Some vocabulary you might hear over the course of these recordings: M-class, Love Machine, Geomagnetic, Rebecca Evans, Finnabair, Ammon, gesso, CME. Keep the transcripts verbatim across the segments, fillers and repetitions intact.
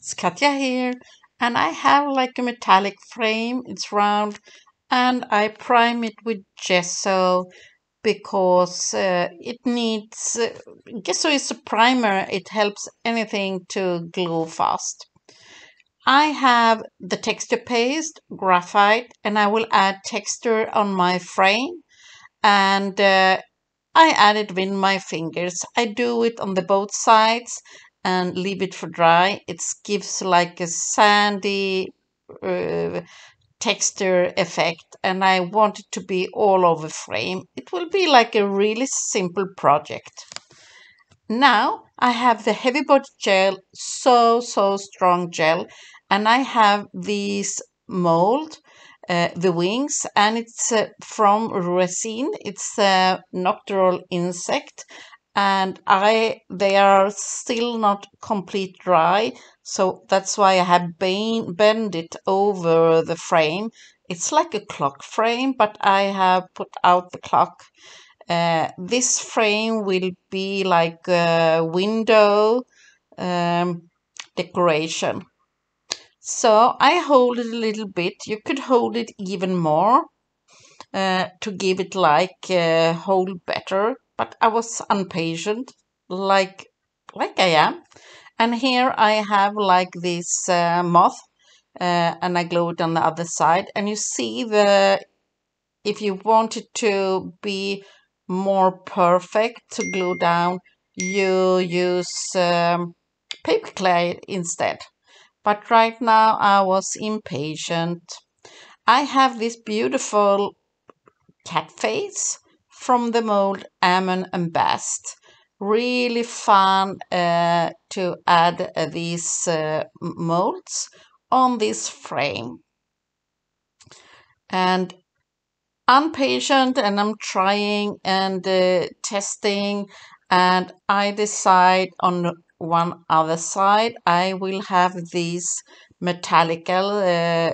It's Katja here, and I have like a metallic frame. It's round, and I prime it with gesso because uh, it needs uh, gesso is a primer. It helps anything to glue fast. I have the texture paste, graphite, and I will add texture on my frame, and uh, I add it with my fingers. I do it on the both sides and leave it for dry. It gives like a sandy uh, texture effect, and I want it to be all over frame. It will be like a really simple project. Now I have the heavy body gel, so so strong gel, and I have these mold, uh, the wings, and it's uh, from resin. It's a nocturnal insect, and I they are still not complete dry, so that's why I have bend, bend it over the frame. It's like a clock frame, but I have put out the clock. Uh, this frame will be like a window um, decoration. So I hold it a little bit. You could hold it even more uh, to give it like a hold better. But I was impatient, like like I am. And here I have like this uh, moth, uh, and I glue it on the other side. And you see the, if you want it to be more perfect to glue down, you use um, paper clay instead. But right now I was impatient. I have this beautiful cat face from the mold Ammon and Bast. Really fun uh, to add uh, these uh, molds on this frame. And I'm patient, and I'm trying and uh, testing, and I decide on one other side I will have these metallical uh,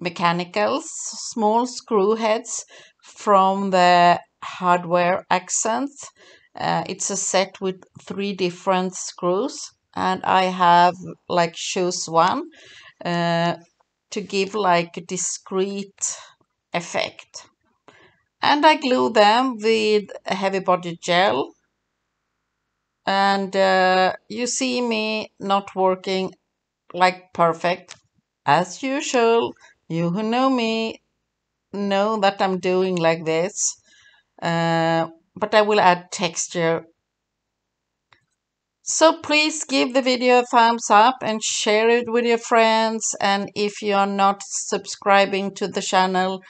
mechanicals, small screw heads from the hardware accents. Uh, it's a set with three different screws, and I have like choose one uh, to give like a discrete effect, and I glue them with a heavy body gel, and uh, you see me not working like perfect as usual. You who know me know that I'm doing like this, uh, but I will add texture. So please give the video a thumbs up and share it with your friends, and if you're not subscribing to the channel,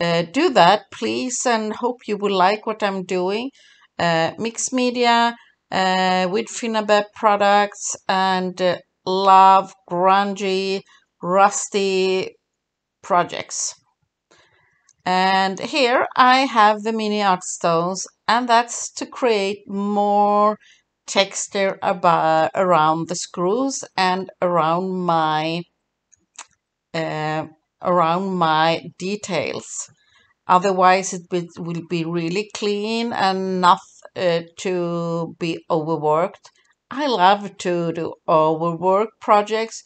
Uh, do that, please, and hope you will like what I'm doing. Uh, mixed media uh, with Finnabair products, and uh, love grungy, rusty projects. And here I have the mini art stones, and that's to create more texture about, around the screws and around my uh, around my details. Otherwise it be, will be really clean and not uh, to be overworked. I love to do overwork projects.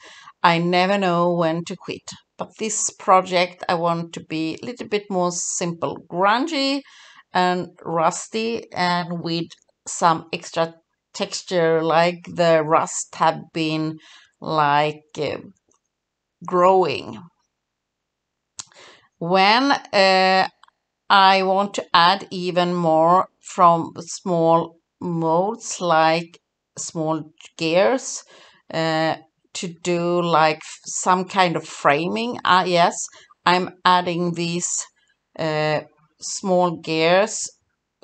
I never know when to quit, but this project I want to be a little bit more simple, grungy and rusty, and with some extra texture, like the rust have been like uh, growing. When uh, I want to add even more from small molds, like small gears, uh, to do like some kind of framing, uh, yes, I'm adding these uh, small gears,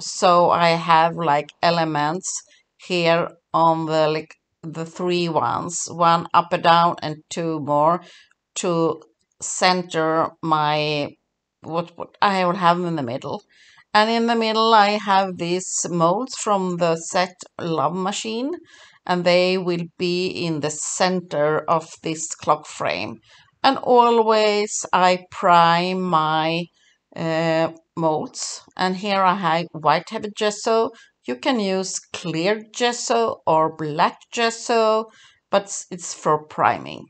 so I have like elements here on the, like, the three ones, one up and down and two more, to center my what, what I will have in the middle. And in the middle I have these molds from the set Love Machine, and they will be in the center of this clock frame. And always I prime my uh, molds, and here I have white heavy gesso. You can use clear gesso or black gesso, but it's for priming.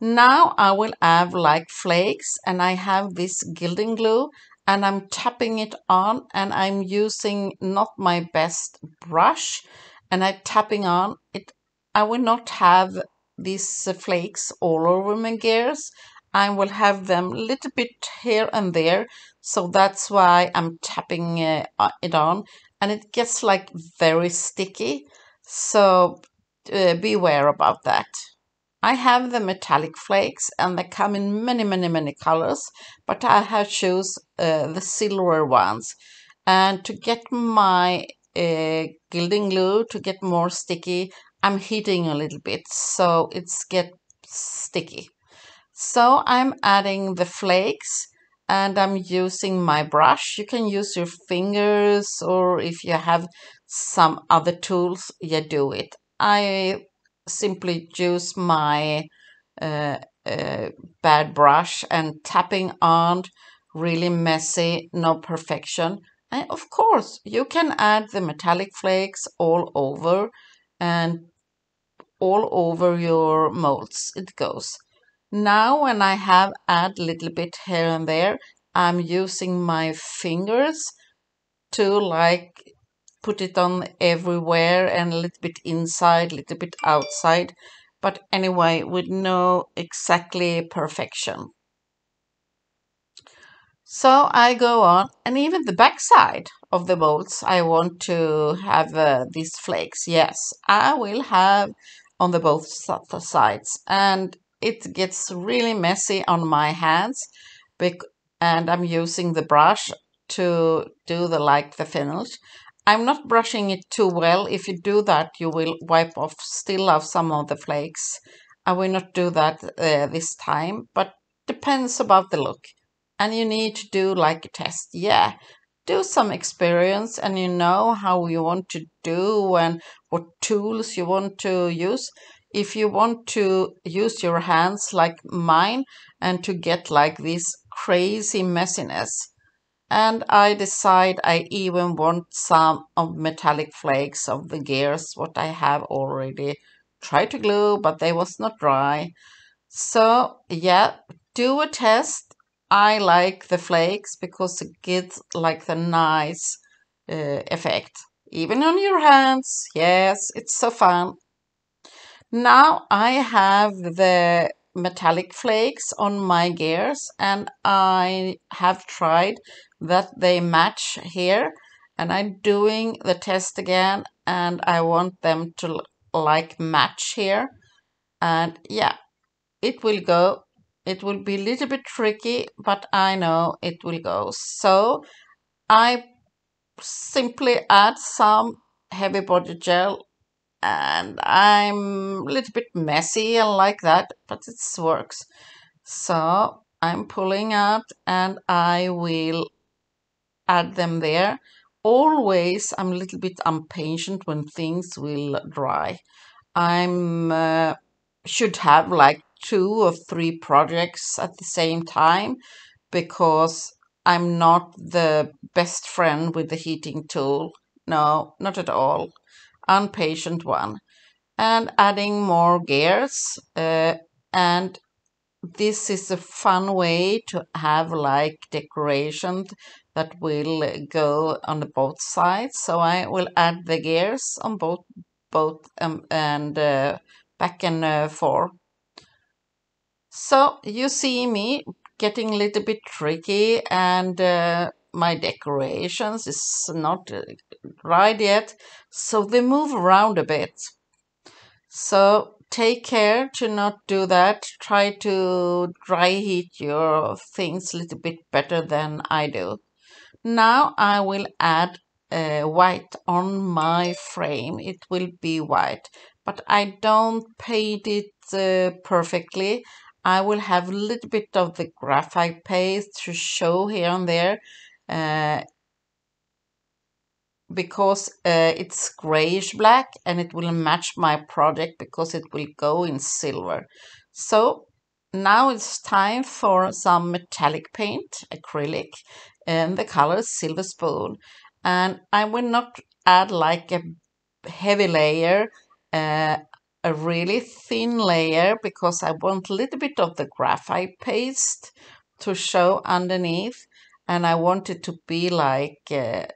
Now I will have like flakes, and I have this gilding glue, and I'm tapping it on, and I'm using not my best brush, and I'm tapping on it. I will not have these flakes all over my gears. I will have them a little bit here and there, so that's why I'm tapping uh, it on, and it gets like very sticky, so uh, beware about that. I have the metallic flakes, and they come in many, many, many colors, but I have choose uh, the silver ones. And to get my uh, gilding glue to get more sticky, I'm heating a little bit, so it's get sticky. So I'm adding the flakes, and I'm using my brush. You can use your fingers, or if you have some other tools, you do it. I simply use my uh, uh, bad brush and tapping on, really messy, no perfection. And of course you can add the metallic flakes all over, and all over your molds it goes. Now when I have add little bit here and there, I'm using my fingers to like put it on everywhere, and a little bit inside, a little bit outside, but anyway with no exactly perfection. So I go on, and even the backside of the bolts, I want to have uh, these flakes. Yes, I will have on the both sides, and it gets really messy on my hands, and I'm using the brush to do the like the finish. I'm not brushing it too well. If you do that, you will wipe off still off some of the flakes. I will not do that uh, this time, but depends about the look. And you need to do like a test. Yeah, do some experience, and you know how you want to do and what tools you want to use. If you want to use your hands like mine and to get like this crazy messiness. And I decide I even want some of metallic flakes of the gears, what I have already tried to glue, but they was not dry. So yeah, do a test. I like the flakes because it gives like the nice uh, effect. Even on your hands, yes, it's so fun. Now I have the metallic flakes on my gears, and I have tried that they match here, and I'm doing the test again, and I want them to like match here. And yeah, it will go. It will be a little bit tricky, but I know it will go. So I simply add some heavy body gel, and I'm a little bit messy and like that, but it works. So I'm pulling out, and I will add them there. Always I'm a little bit impatient when things will dry. I'm uh, should have like two or three projects at the same time, because I'm not the best friend with the heating tool. No, not at all. Impatient one. And adding more gears, uh, and this is a fun way to have like decoration that will go on the both sides. So I will add the gears on both both um, and uh, back and uh, forth. So you see me getting a little bit tricky, and uh, my decorations is not right yet, so they move around a bit. So take care to not do that. Try to dry heat your things a little bit better than I do. Now I will add uh, white on my frame. It will be white, but I don't paint it uh, perfectly. I will have a little bit of the graphite paste to show here and there. Uh, because uh, it's grayish black, and it will match my project because it will go in silver. So now it's time for some metallic paint, acrylic, and the color Silver Spoon. And I will not add like a heavy layer. Uh, a really thin layer because I want a little bit of the graphite paste to show underneath, and I want it to be like uh,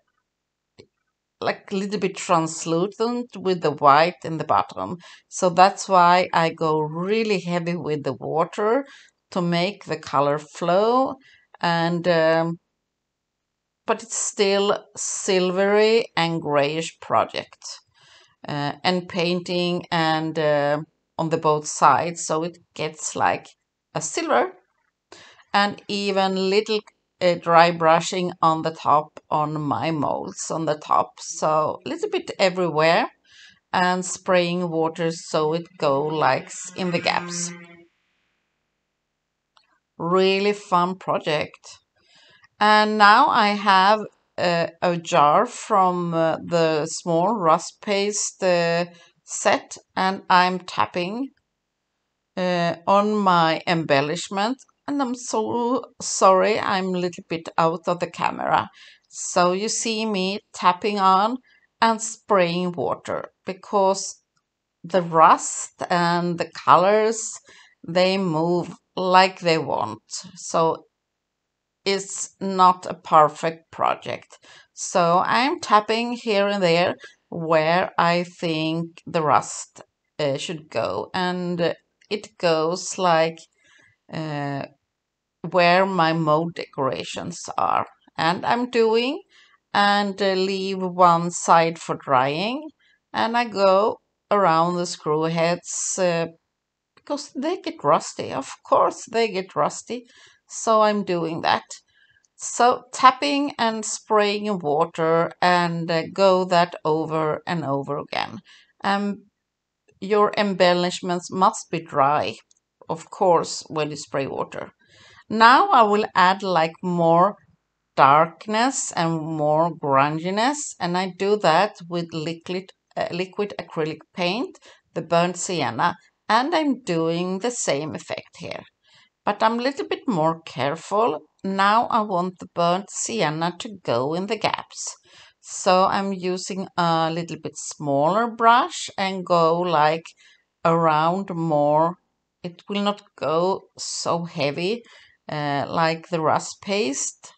like a little bit translucent with the white in the bottom. So that's why I go really heavy with the water to make the color flow, and um, but it's still silvery and grayish project. Uh, and painting and uh, on the both sides, so it gets like a silver, and even little uh, dry brushing on the top, on my molds on the top, so a little bit everywhere, and spraying water so it go like in the gaps. Really fun project. And now I have Uh, a jar from uh, the small rust paste uh, set, and I'm tapping uh, on my embellishment, and I'm so sorry I'm a little bit out of the camera, so you see me tapping on and spraying water because the rust and the colors, they move like they want, so it's not a perfect project. So I'm tapping here and there where I think the rust uh, should go, and it goes like uh, where my mold decorations are. And I'm doing and uh, leave one side for drying, and I go around the screw heads uh, because they get rusty. Of course they get rusty. So I'm doing that. So tapping and spraying water, and uh, go that over and over again. Um, your embellishments must be dry, of course, when you spray water. Now I will add like more darkness and more grunginess, and I do that with liquid, uh, liquid acrylic paint, the burnt sienna, and I'm doing the same effect here. But I'm a little bit more careful. Now I want the burnt sienna to go in the gaps. So I'm using a little bit smaller brush and go like around more. It will not go so heavy uh, like the rust paste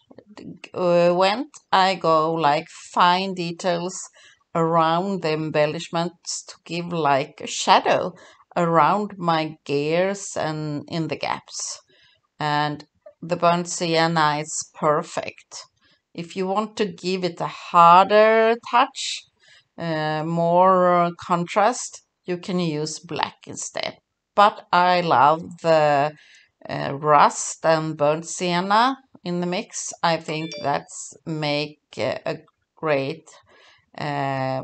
uh, went. I go like fine details around the embellishments to give like a shadow around my gears and in the gaps. And the burnt sienna is perfect. If you want to give it a harder touch, uh, more contrast, you can use black instead. But I love the uh, rust and burnt sienna in the mix. I think that's make a great uh,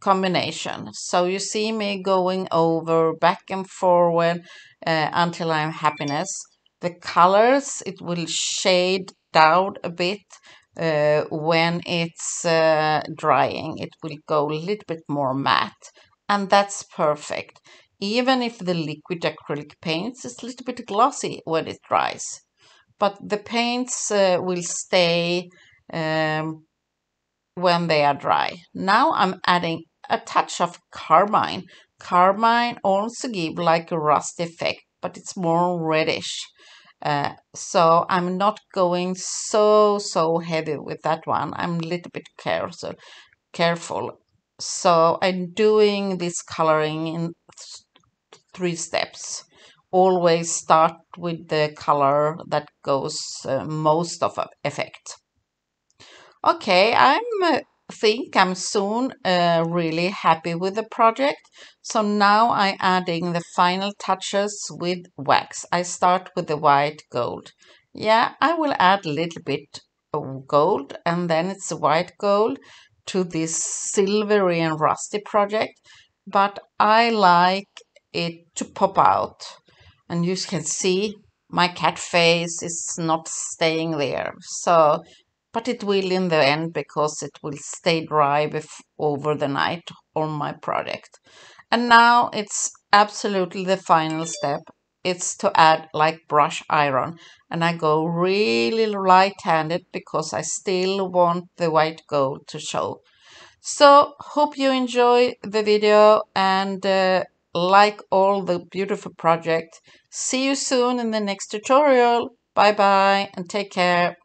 combination. So you see me going over back and forward uh, until I'm happiness. The colors, it will shade down a bit uh, when it's uh, drying. It will go a little bit more matte, and that's perfect. Even if the liquid acrylic paints is a little bit glossy when it dries, but the paints uh, will stay um, when they are dry. Now I'm adding a touch of carmine. Carmine also gives like a rust effect, but it's more reddish. Uh, so I'm not going so, so heavy with that one. I'm a little bit careful. careful. So I'm doing this coloring in th three steps. Always start with the color that goes uh, most of an effect. Okay, I uh, think I'm soon uh, really happy with the project. So now I'm adding the final touches with wax. I start with the white gold. Yeah, I will add a little bit of gold, and then it's white gold to this silvery and rusty project. But I like it to pop out. And you can see my cat face is not staying there. So... but it will in the end because it will stay dry over the night on my product. And now it's absolutely the final step. It's to add like brush iron. And I go really light-handed because I still want the white gold to show. So hope you enjoy the video, and uh, like all the beautiful project. See you soon in the next tutorial. Bye bye and take care.